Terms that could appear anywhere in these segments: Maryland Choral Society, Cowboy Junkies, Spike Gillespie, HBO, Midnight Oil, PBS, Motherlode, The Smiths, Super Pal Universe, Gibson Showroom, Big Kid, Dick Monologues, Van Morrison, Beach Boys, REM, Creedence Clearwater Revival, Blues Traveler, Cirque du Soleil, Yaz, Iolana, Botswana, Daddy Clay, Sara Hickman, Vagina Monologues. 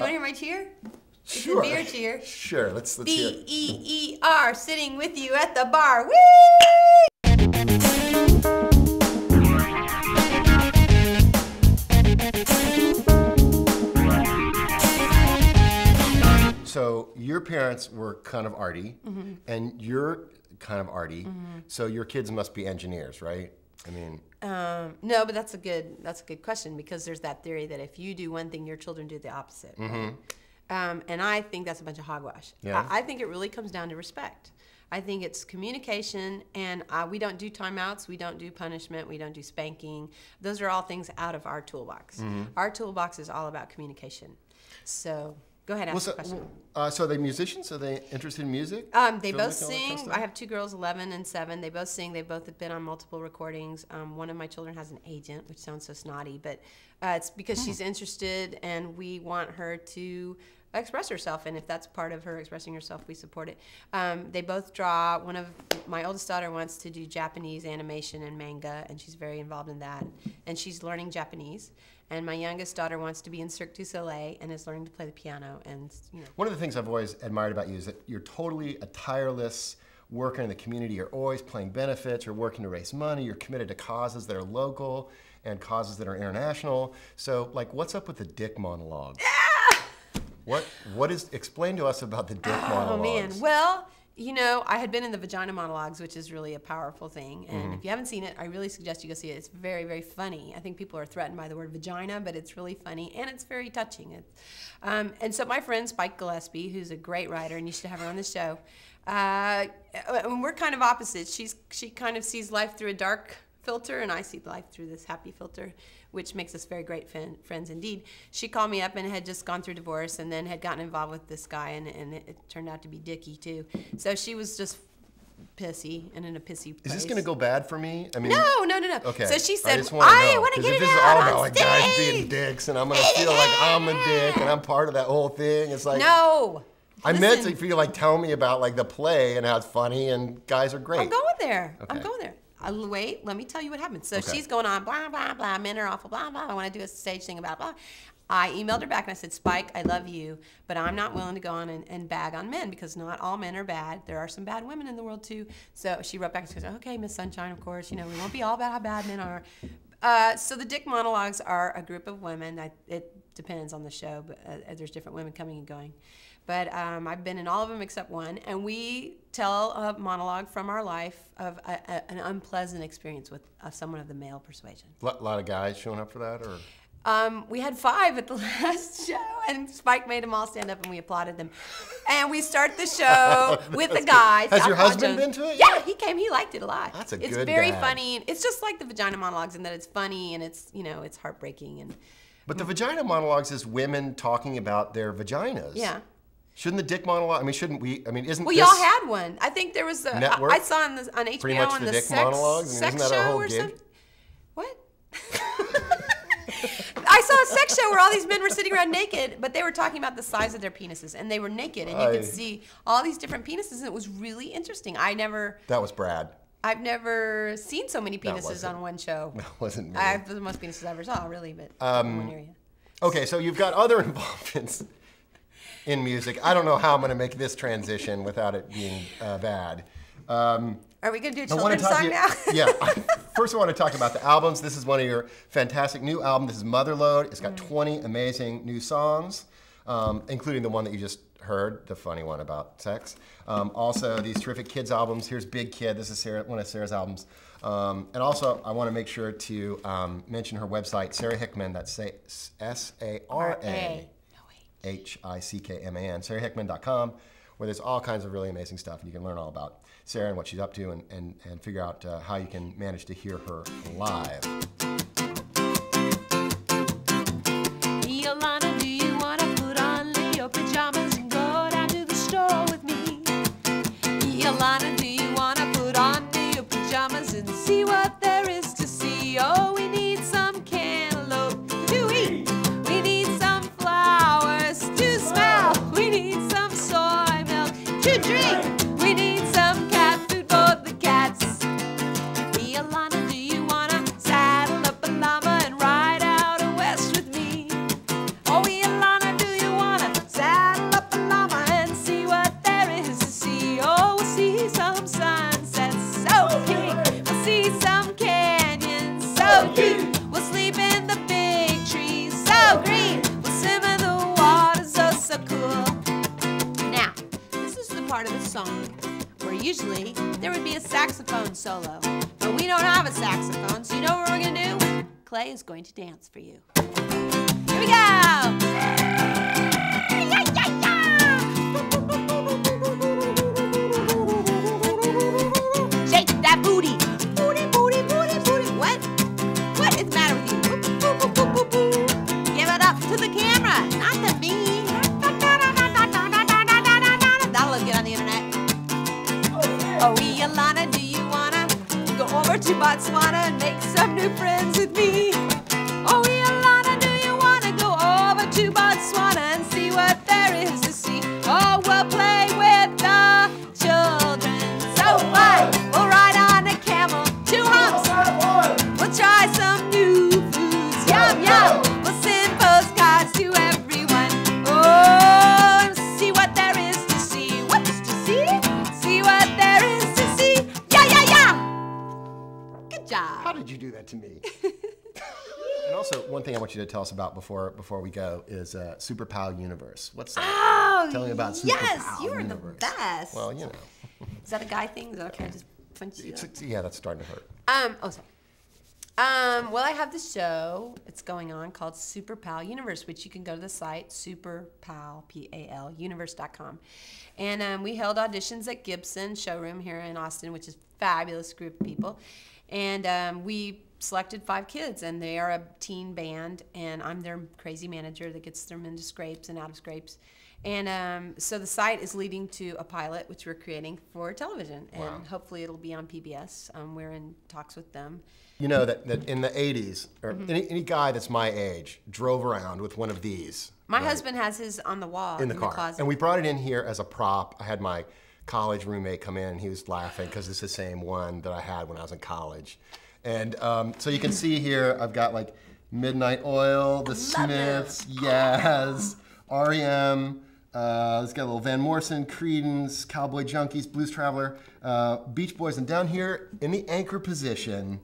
You want to hear my cheer? Sure. It's a beer cheer. Sure, let's hear it. B-E-E-R, sitting with you at the bar. Whee! So your parents were kind of arty, mm-hmm. and you're kind of arty, mm-hmm. so your kids must be engineers, right? I mean, no, but that's a good question, because there's that theory that if you do one thing, your children do the opposite. Mm-hmm. Right? And I think that's a bunch of hogwash. Yeah. I think it really comes down to respect. I think it's communication, and we don't do timeouts, we don't do punishment, we don't do spanking. Those are all things out of our toolbox. Mm-hmm. Our toolbox is all about communication. So go ahead and ask the question. So are they musicians? Are they interested in music? They both sing. I have two girls, 11 and 7. They both sing. They both have been on multiple recordings. One of my children has an agent, which sounds so snotty, but it's because she's interested, and we want her to express herself, and if that's part of her expressing herself, we support it. They both draw. One of my oldest daughter wants to do Japanese animation and manga, and she's very involved in that, and she's learning Japanese. And my youngest daughter wants to be in Cirque du Soleil and is learning to play the piano. And you know, one of the things I've always admired about you is that you're totally a tireless worker in the community. You're always playing benefits, you're working to raise money, you're committed to causes that are local and causes that are international. So like, what's up with the Dick Monologues? What is, explain to us about the Dick Monologues. Oh man, well, you know, I had been in the Vagina Monologues, which is really a powerful thing. And if you haven't seen it, I really suggest you go see it. It's very, very funny. I think people are threatened by the word vagina, but it's really funny and it's very touching. And so my friend Spike Gillespie, who's a great writer, and you should have her on the show, and we're kind of opposites. She kind of sees life through a dark filter, and I see life through this happy filter, which makes us very great friends indeed. She called me up and had just gone through divorce and then had gotten involved with this guy, and it turned out to be Dickie too. So she was just pissy and in a pissy place. Is this gonna go bad for me? I mean, no. Okay. So she said, I want to get it out on stage. If this is all about like guys being dicks and I'm gonna feel like I'm a dick and I'm part of that whole thing, it's like, no. I meant for you to like tell me about like the play and how it's funny and guys are great. I'm going there. Okay. I'm going there. Wait, let me tell you what happened. So she's going on, blah, blah, blah, men are awful, blah, blah, I want to do a stage thing about blah. I emailed her back and I said, Spike, I love you, but I'm not willing to go on and bag on men, because not all men are bad. There are some bad women in the world too. So she wrote back and she goes, okay, Miss Sunshine, of course, you know, we won't be all about how bad men are. So the Dick Monologues are a group of women. It depends on the show, but there's different women coming and going. But I've been in all of them except one, and we tell a monologue from our life of an unpleasant experience with someone of the male persuasion. A lot of guys showing up for that, or? We had 5 at the last show, and Spike made them all stand up, and we applauded them. And we start the show with the guys. Has your husband been to it? Yeah, he came. He liked it a lot. That's a good guy. It's very funny. It's just like the Vagina Monologues in that it's funny and it's, you know, it's heartbreaking. And but the Vagina Monologues is women talking about their vaginas. Yeah. Shouldn't the Dick Monologue? I mean, shouldn't we? I mean, isn't this? Well, y'all had one. I think there was a network. I saw on HBO pretty much on the Dick Monologues. I mean, isn't that our whole gig? What? I saw a sex show where all these men were sitting around naked, but they were talking about the size of their penises, and they were naked, and you could see all these different penises, and it was really interesting. I never. That was Brad. I've never seen so many penises on one show. That wasn't me. I have the most penises I ever saw, really, but in one area. Okay, so you've got other involvements in music. I don't know how I'm going to make this transition without it being bad. Are we going to do a children's song now? Yeah. First, I want to talk about the albums. This is one of your fantastic new albums. This is Motherlode. It's got 20 amazing new songs, including the one that you just heard, the funny one about sex. Also, these terrific kids albums. Here's Big Kid. This is one of Sara's albums. And also, I want to make sure to mention her website, Sara Hickman. That's SaraHickman.com, SaraHickman.com, where there's all kinds of really amazing stuff, and you can learn all about Sara and what she's up to, and figure out how you can manage to hear her live. Yolanda, do you want to put on your pajamas and go down to the store with me? Yolanda, do you want to put on your pajamas and see what there is to see? Oh, we need some cantaloupe to eat. We need some flowers to smell. We need some soy milk to drink. We need some cat food for the cats. Yolanda, do you wanna saddle up a part of the song, where usually there would be a saxophone solo. But we don't have a saxophone, so you know what we're going to do? Clay is going to dance for you. Here we go! To Botswana and make some new friends with me. Oh, Yolanda, do you want to go over to Botswana and see what there is to see? Oh, we'll play with the children. So what? We'll ride on a camel, two humps. We'll try some new foods. Yum, yum. We'll send postcards to everyone. Oh, see what there is to see. What's to see? See what there is to see. Yeah, yeah, yeah. Job. How did you do that to me? And also, one thing I want you to tell us about before we go is Super Pal Universe. What's that? Oh, tell me about Super Pal Universe. Yes, you are the best. Well, you know. Is that a guy thing? Is that okay? I just punch you up? Yeah, that's starting to hurt. Oh, sorry. Well, I have this show. It's going on called Super Pal Universe, which you can go to the site superpaluniverse.com. And we held auditions at Gibson Showroom here in Austin, which is a fabulous group of people. And we selected 5 kids, and they are a teen band, and I'm their crazy manager that gets them into scrapes and out of scrapes. And so the site is leading to a pilot, which we're creating for television, and hopefully it'll be on PBS. We're in talks with them. You know that in the 80s, or any guy that's my age drove around with one of these. My husband has his on the wall in the closet. And we brought it in here as a prop. I had my college roommate come in, and he was laughing because it's the same one that I had when I was in college. And so you can see here, I've got like Midnight Oil, The Smiths, Yaz, REM, it's got a little Van Morrison, Creedence, Cowboy Junkies, Blues Traveler, Beach Boys, and down here in the anchor position,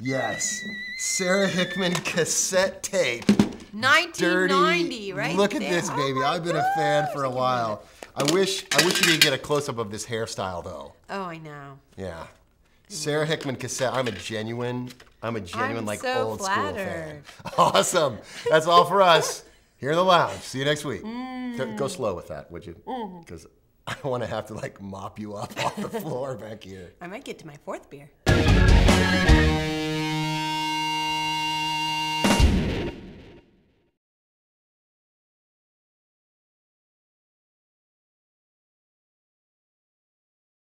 yes, Sara Hickman cassette tape. 1990, dirty, right? Look at this, baby. Oh, I've been a fan for a while. I wish you could get a close-up of this hairstyle, though. Oh, I know. Yeah. Sara Hickman cassette. I'm like, so old flattered. School fan. Awesome. That's all for us here in the lounge. See you next week. Go slow with that, would you? Because I don't want to have to, like, mop you up off the floor back here. I might get to my 4th beer.